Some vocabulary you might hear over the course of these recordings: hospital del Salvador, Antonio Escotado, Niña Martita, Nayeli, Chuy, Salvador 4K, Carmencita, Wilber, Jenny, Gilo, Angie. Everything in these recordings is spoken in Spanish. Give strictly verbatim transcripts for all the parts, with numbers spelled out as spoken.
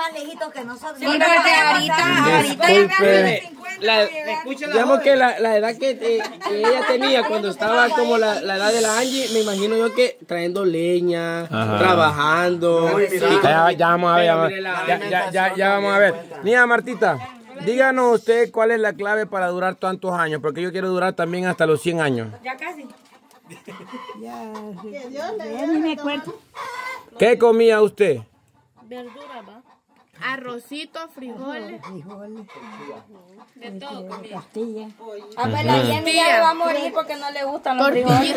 más lejitos que nosotros. Sí, porque ahorita, ahorita la digamos que la, la edad que, eh, que ella tenía cuando estaba como la, la edad de la Angie, me imagino yo que trayendo leña, ajá, trabajando. Sí, ya, ya vamos a ver, ya, ya, ya, ya, ya vamos a ver. Niña Martita, díganos usted cuál es la clave para durar tantos años, porque yo quiero durar también hasta los cien años. Ya casi. Ya, ya ni me acuerdo. ¿Qué comía usted? Verdura, va. Arrocito, frijoles, frijoles, de todo comida. Pastilla. Ah, pero la Jenny ya va a morir porque no le gustan los frijoles.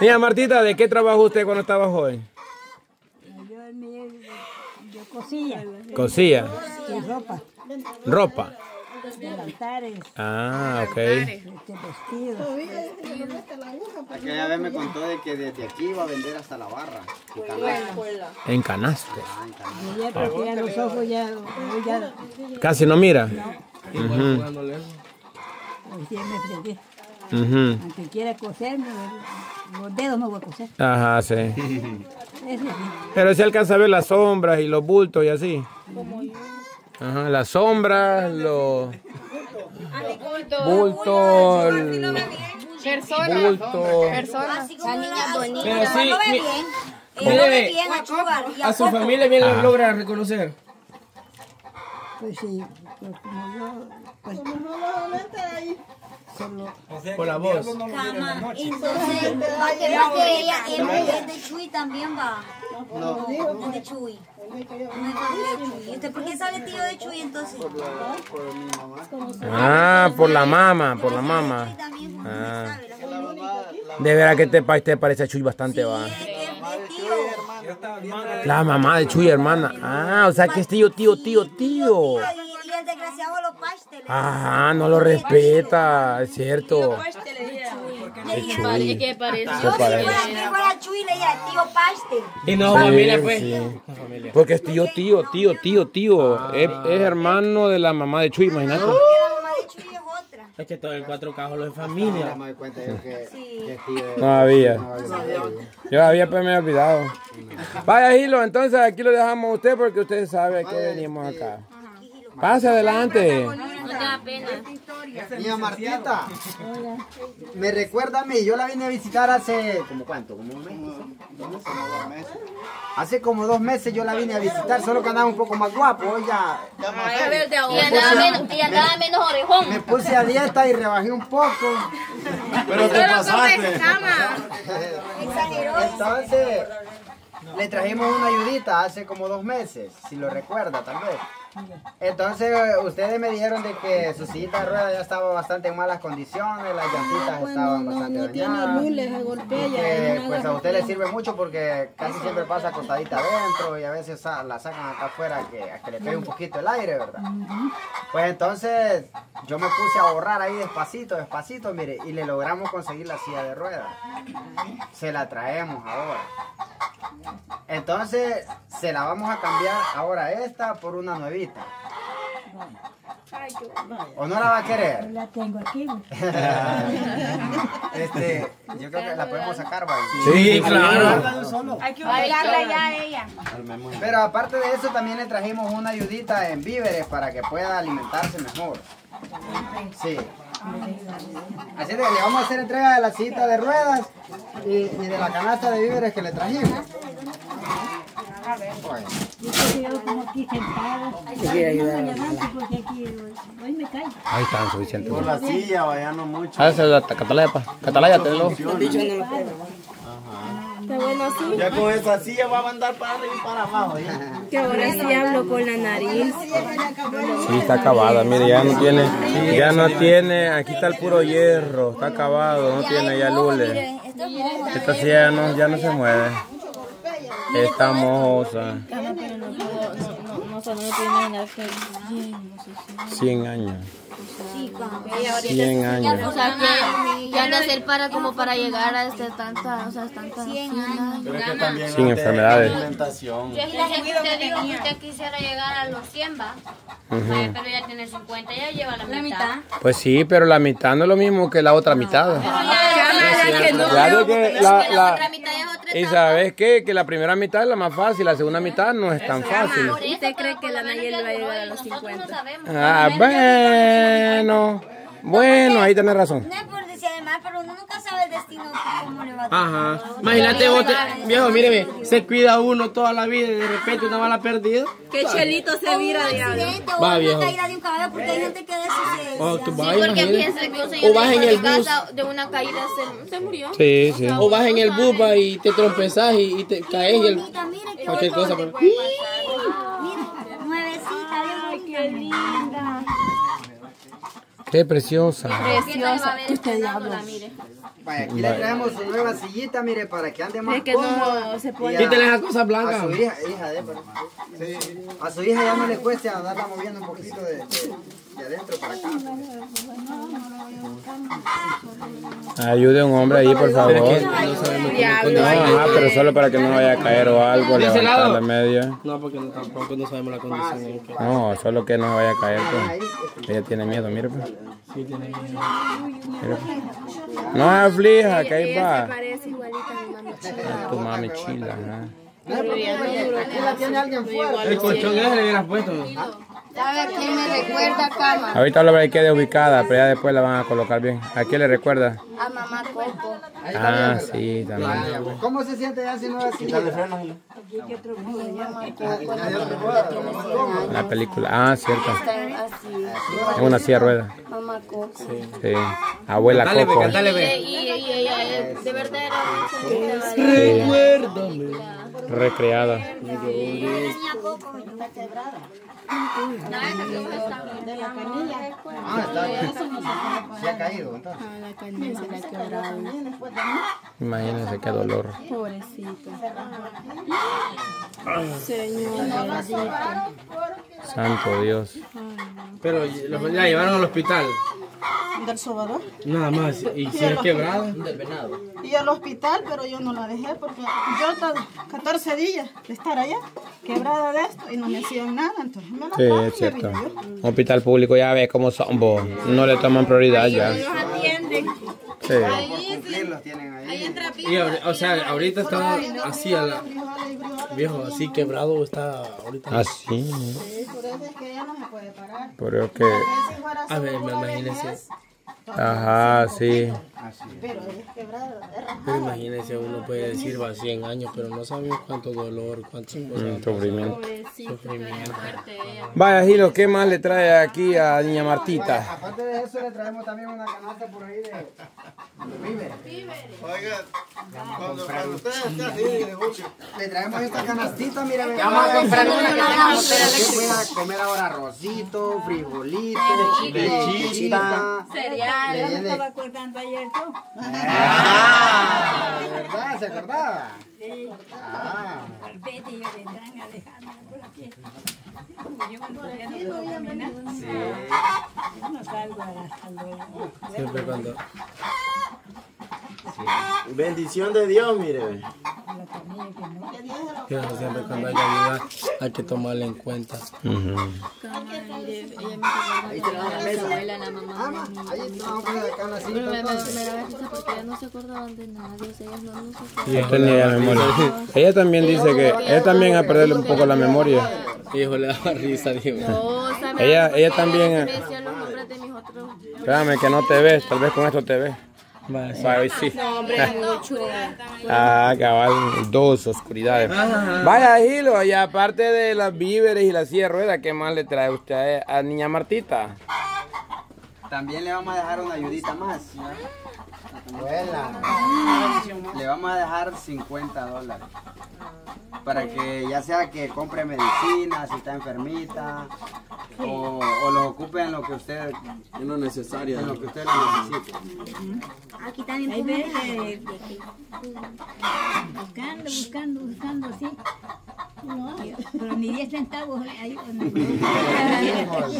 Niña Martita, ¿de qué trabajó usted cuando estaba joven? Yo cosía. Cosía. Y ropa. Ropa. Delantares. Ah, ok. Aquella vez me contó de que desde aquí iba a vender hasta la barra. En canastos. Casi no mira. Aunque quiera coser, los dedos no voy a coser. Ajá, sí. Pero se alcanza a ver las sombras y los bultos y así. Ajá, las sombras, los bultos, personas, personas, las niñas bonitas. Pero sí, mire, a su familia bien la logra reconocer. Pues sí, pero como yo, pues como no lo vente ahí. Con la voz. Entonces, además que ella es de Chuy también va. No, es de Chuy. No es de Chuy. ¿Por qué sabe tío de Chuy entonces? Por mi mamá. Ah, por la mamá, por la mamá. Ah. De veras que te parece a Chuy bastante, va. La mamá de Chuy, hermana. Ah, o sea que es tío, tío, tío, tío. El desgraciado lo paste. Ajá, no lo respeta, es cierto. ¿Qué parece? Yo si fuera a Chuy le decía tío paste. Y no, familia pues. Porque es tío, tío, tío, tío, tío. Es hermano de la mamá de Chuy, imagínate. Es que todo el cuatro cajos es familia. No había. Yo había, pues me he olvidado. Vaya, Gilo, entonces aquí lo dejamos a usted porque usted sabe que venimos acá. Pase adelante. Niña Martita, me recuerda a mí, yo la vine a visitar hace, ¿como cuánto? ¿Como un mes? Hace como dos meses yo la vine a visitar, solo que andaba un poco más guapo, hoy ya... Y andaba menos orejón. Me puse a dieta y rebajé un poco. Pero te pasaste. Entonces, le trajimos una ayudita hace como dos meses, si lo recuerda tal vez. Entonces, ustedes me dijeron de que su sillita de ruedas ya estaba bastante en malas condiciones, las llantitas bueno, estaban no, bastante no dañadas. Tiene lules, golpea, que, no pues a usted le sirve mucho porque casi siempre pasa acostadita adentro y a veces la sacan acá afuera que, a que le pegue un poquito el aire, ¿verdad? Uh-huh. Pues entonces, yo me puse a borrar ahí despacito, despacito, mire, y le logramos conseguir la silla de ruedas. Se la traemos ahora. Entonces, se la vamos a cambiar ahora esta por una nuevita. ¿O no la va a querer? La tengo aquí. Este, yo creo que la podemos sacar, ¿vale? Sí, claro. Hay que obligarla ya a ella. Pero aparte de eso, también le trajimos una ayudita en víveres para que pueda alimentarse mejor. Sí. Así es, le vamos a hacer entrega de la sillita de ruedas y, y de la canasta de víveres que le trajimos. A ver, bueno. Yo estoy quedado como aquí sentada. Ahí están, suficiente. Por la silla, vaya, no mucho. Ah, esa es la Catalaya, pa. Catalaya, te lo. Está bueno así. Ya con esa silla va a andar para arriba y para abajo. Que ahora sí hablo con la nariz. Sí, está acabada, mire, ya no tiene. Ya no tiene. Aquí está el puro hierro. Está acabado, no tiene ya lules. Esta silla ya no, ya no se mueve. Esta mojosa. cien años. cien años. O sea, que ya han de hacer para como para llegar a este tanta, o sea, tantas cien años. Sin enfermedades. Yo dije que usted quisiera llegar a los cien, va. Pero ya tiene cincuenta, ya lleva la mitad. Pues sí, pero la mitad no es lo mismo que la otra mitad. Claro que la otra mitad es otra. ¿Y sabes qué? Que la primera mitad es la más fácil, la segunda mitad no es tan fácil. ¿Usted cree que la Nayeli va a llegar a los cincuenta? Ah, bueno. Bueno, ahí tenés razón. No es por decir además, pero uno nunca sabe el destino cómo le va a tocar. Ajá. Imagínate vos, viejo, míreme, se cuida uno toda la vida y de repente una bala perdida. Que chelito se vira, diablo. Va, viejo. Porque hay gente que de eso se... O vas en el bus. De una caída se murió. Sí, sí. O vas en el bus y te trompezás y te caes y el... Cualquier cosa. Mira, nuevecita, qué linda. ¡Qué preciosa! ¡Preciosa! Usted la mire. Vaya, aquí vale. Le traemos su nueva sillita, mire, para que ande más cómodo. Quítale las cosas blancas. A su hija, hija de, sí, sí. A su hija ya no le cueste andarla moviendo un poquito de, de, de adentro para acá. Ayude a un hombre ahí, por favor. Pero es que no sabemos cómo. No, ajá, pero solo para que no vaya a caer o algo, levantar la media. No, porque no, tampoco no sabemos la condición. No, solo que no vaya a caer. Pues. Ella tiene miedo, mire. Pues. Sí, tiene miedo. Mire, pues. No aflija, que ahí va. Es tu mami chila, ajá. El colchón ese le hubieras puesto. ¿Sabe quién me recuerda, Carmen? Ahorita lo que quede ubicada, pero ya después la van a colocar bien. ¿A quién le recuerda? A mamá Coco. Ah, sí, también. ¿Cómo se siente ya si no va a ser? La película. Ah, cierto. Es una silla rueda. Mamá Coco. Sí. Abuela Coco. De verdad era recreada. Se ha caído. Imagínense qué dolor. Pobrecito. Santo Dios. Pero la llevaron al hospital. ¿Del Salvador? Nada más. ¿Y si es quebrada? Del venado. Y al hospital, pero yo no la dejé porque yo catorce días de estar allá, quebrada de esto, y no me hacían nada, entonces me la... Sí, es cierto. Hospital público, ya ves cómo son vos. No le toman prioridad ya. Ahí los atienden. Sí. Ahí, o sea, ahorita está así, viejo, así quebrado está ahorita. Así. Pero que... A ver, me imagínense. Ajá, sí. Pero imagínense, uno puede decir va cien años, pero no sabemos cuánto dolor, cuánto mm, sufrimiento. sufrimiento. Vaya, Gilo, ¿qué más le trae aquí a Niña Martita? Aparte de eso, le traemos también una canasta por ahí de... Oiga, cuando, cuando ustedes estén así, le traemos esta canastita, mira, venga. Vamos a comprar una canasta. Yo voy a comer ahora arrocito, frijolito, lechita, cereal. Yo me estaba acordando ayer tú. Ah, ¿de verdad? ¿Se acordaba? Sí. Ah. Vete y vendrán a dejarme por aquí. Yo no salgo a la... Siempre cuando... Sí. Bendición de Dios, mire. Pero siempre cuando hay ayuda hay que tomarla en cuenta. Uh-huh. Ahí te la mesa. La mamá. Ahí vamos a sacar la cinta. Me da vergüenza porque ellas no se acordaban de nadie. Ellas no nos acordaban. Ella tenía memoria. Ella también dice que ella también ha perdido un poco la memoria. Hijo, le daba risa, digo. Ella, ella también. Espérame que no te ves, tal vez con esto te ves. Vale, vale, sí. No, hombre, ah, cabal, dos oscuridades. Ajá. Vaya, Gilo, y aparte de las víveres y la silla de ruedas, ¿qué más le trae usted a Niña Martita? También le vamos a dejar una ayudita más. Abuela, le vamos a dejar cincuenta dólares. Para que ya sea que compre medicina, si está enfermita, o, o los ocupe en lo que usted en lo necesario, en lo que usted necesite. Aquí también puede... Buscando, buscando, buscando, sí. No, pero ni diez centavos ahí.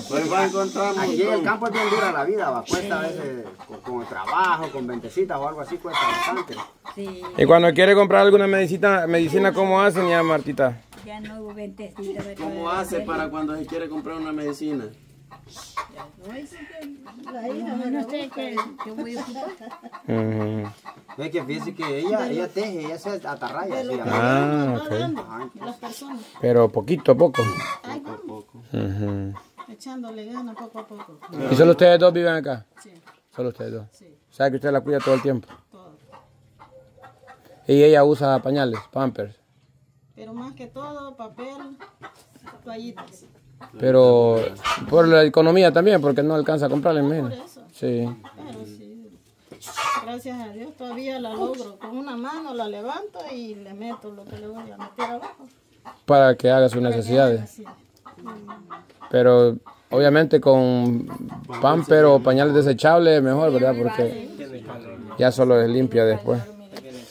Pues va a encontrar. Aquí el campo es bien dura la vida, va. Cuesta a veces con, con el trabajo, con ventecitas o algo así, cuesta bastante. Sí. Y cuando quiere comprar alguna medicina, medicina, ¿cómo hace, Niña Martita? Ya no hubo ventecitas. ¿Cómo hace para cuando se quiere comprar una medicina? Es que fíjese que ella, ella teje, ella se atarraya. Así, ah, ok. Ajá, las personas. Pero poquito a poco. Ay, poco a poco. Uh-huh. Echándole ganas poco a poco. ¿Y solo ustedes dos viven acá? Sí. Solo ustedes dos. Sí. O sea que usted la cuida todo el tiempo. Todo. ¿Y ella usa pañales, pampers? Pero más que todo, papel, toallitas. Pero por la economía también, porque no alcanza a comprarle, imagino. Por eso. Sí. Pero sí, gracias a Dios todavía la logro. Con una mano la levanto y le meto lo que le voy a meter abajo. Para que haga sus necesidades. Pero obviamente con pamper o pañales desechables mejor, ¿verdad? Porque ya solo es limpia después.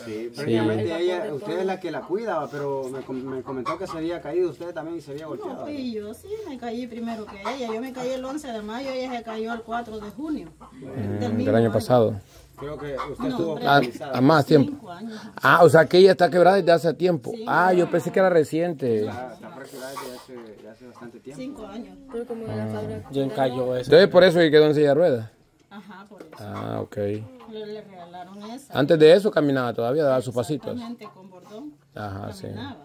Sí, prácticamente sí. Ella, usted es la que la cuidaba, pero me, me comentó que se había caído usted también y se había golpeado. No, y yo sí me caí primero que ella. Yo me caí el once de mayo y ella se cayó el cuatro de junio. Mm, del, del año pasado. Año. Creo que usted no, estuvo a, a más tiempo. Años. Ah, o sea que ella está quebrada desde hace tiempo. Sí, ah, yo pensé que era reciente. La, está fracturada desde hace, hace bastante tiempo. Cinco años. Pero como ah, la yo encalló eso. Entonces por eso que quedó en silla de ruedas. Ajá, por eso. Ah, ok. Le, le regalaron esa. Antes de eso caminaba todavía, daba sus pasitos. Con bordón. Ajá, caminaba, sí. Ajá.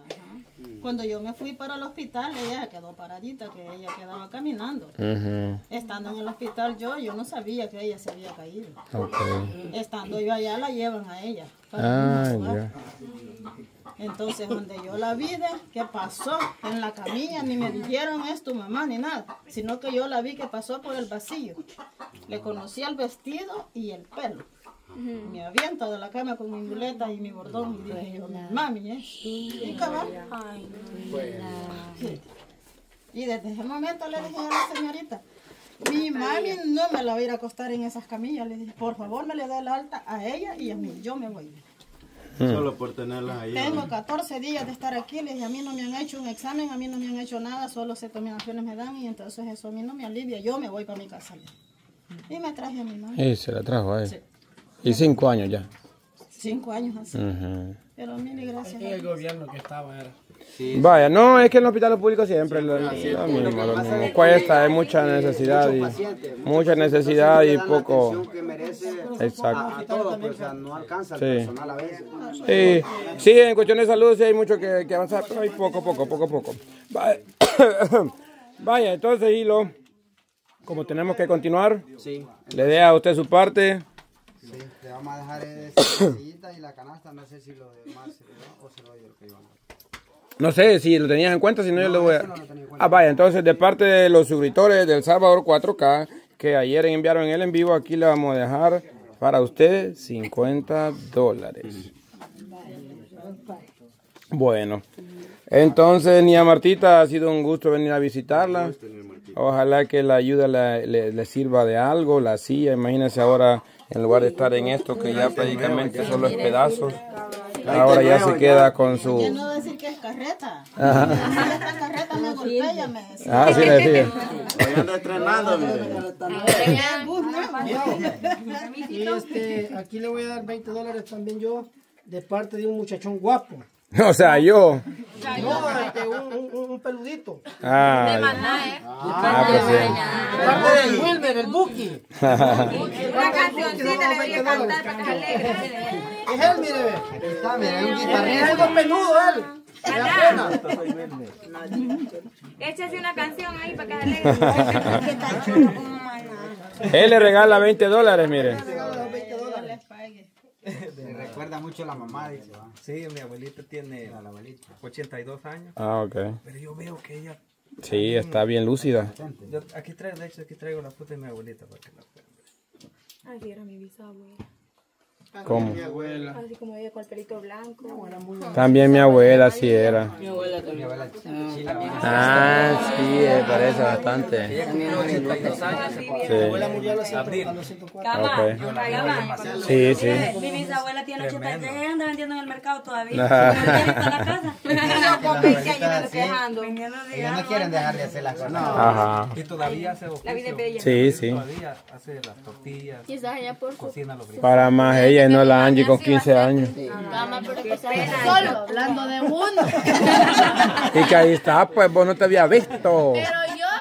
Cuando yo me fui para el hospital, ella quedó paradita, que ella quedaba caminando. Uh-huh. Estando en el hospital yo, yo no sabía que ella se había caído. Okay. Estando yo allá, la llevan a ella. Ah, ya. Entonces, donde yo la vi, que pasó en la camilla, ni me dijeron es tu mamá ni nada, sino que yo la vi que pasó por el pasillo. Le conocí el vestido y el pelo. Uh-huh. Me aviento de la cama con mi muleta y mi bordón y dije yo, mami, ¿eh? Y cabal. Sí. Y desde ese momento le dije a la señorita, mi mami no me la va a ir a acostar en esas camillas. Le dije, por favor, me le da el alta a ella y a mí, yo me voy. Solo por tenerlas ahí. Tengo catorce días de estar aquí, les dije, a mí no me han hecho un examen, a mí no me han hecho nada, solo acciones me dan y entonces eso a mí no me alivia, yo me voy para mi casa. Y me traje a mi mamá. Y se la trajo a él. Sí. Y cinco años ya. Cinco años así. Uh-huh. Pero mil gracias. El gobierno que estaba era. Sí. Vaya, no, es que en los hospitales públicos siempre sí, lo, lo, sí, lo, sí, mismo, lo mismo. Es cuesta, hay mucha necesidad y mucha necesidad y poco. Exacto. Sí, sí, en cuestión de salud sí hay mucho que, que avanzar, pero hay poco, poco, poco, poco. Vaya, Vaya entonces Gilo, como tenemos que continuar, sí, le dé a usted su parte. Sí, le vamos a dejar esa sillita y la canasta, no sé si lo demás se lo o se lo doy el que iba a dar. No sé si lo tenías en cuenta, si no, no yo lo voy a... No lo tenía en cuenta. Ah, vaya, entonces de parte de los suscriptores del Salvador cuatro K, que ayer enviaron el en vivo, aquí le vamos a dejar para usted cincuenta dólares. Bueno, entonces Niña Martita, ha sido un gusto venir a visitarla. Ojalá que la ayuda le, le, le sirva de algo, la silla, imagínense ahora... En lugar de estar en esto que ya prácticamente solo es pedazos, ahora ya se queda con su... Yo no voy a decir que es carreta. Ajá. Esta carreta me golpea, ya me decía. Ah, sí, le decía. Hoy ando estrenando, mire. Este, aquí le voy a dar veinte dólares también yo, de parte de un muchachón guapo. O sea, yo. No, este, un, un, un peludito. Ah, de maná, ¿eh? Ah, pues sí. Parte del Wilber, el Buki. Una cancioncita le voy a cantar para que se alegre. Es él, mire, ve. Está, mire, un guitarrero. Es algo peludo, él. Échase una canción ahí para que se alegre. Él le regala veinte dólares, mire. Me recuerda mucho a la mamá, dice. Sí, mi abuelita tiene la abuelita, ochenta y dos años. Ah, ok. Pero yo veo que ella... Sí, está bien lúcida. Yo, aquí traigo, de hecho, aquí traigo la foto de mi abuelita para que la vean. Así era mi bisabuela. ¿Cómo? Mi abuela. Así como ella con el pelito blanco. Mi abuela muy bien. También mi abuela así era. Mi abuela también. Ah, sí, parece bastante. Ella cumplió ochenta y dos años. Sí. Mi abuela murió a los ciento cuatro. Sí, sí. Mi bisabuela tiene ochenta y tres, ella anda vendiendo en el mercado todavía. Está la casa. No quieren dejar de hacer las cosas. Y todavía hace oficio. La vida es bella. Sí, sí. Todavía hace las tortillas. Quizás ella por cocina lo brinda. Para más ella. Y no la Angie con quince años. Solo hablando de uno. Y que ahí está, pues vos no te había visto. Pero yo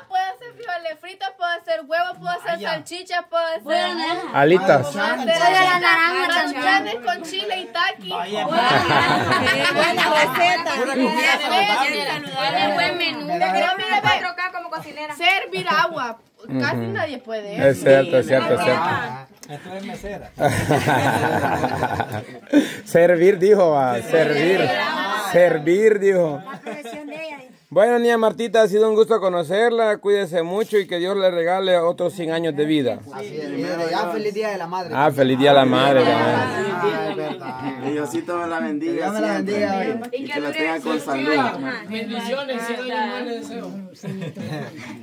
puedo hacer frijoles fritos, puedo hacer puedo hacer salchichas, puedo hacer... Bueno, alitas. Solo la naranja. Con chile y taqui. Vaya, buena receta. Tiene buen menú. cuatro K como cocinera. Servir agua. Casi nadie puede. Es cierto, es cierto, es cierto. Esto es mesera. Servir, dijo, va. Servir. Servir, dijo. Bueno, niña Martita, ha sido un gusto conocerla. Cuídese mucho y que Dios le regale otros cien años de vida. Así es, ah, feliz día de la madre. Ah, feliz día de la madre. Que Diosito me la bendiga. Me la bendiga hoy. Y que la tenga con salud. Bendiciones, si no, yo no le deseo.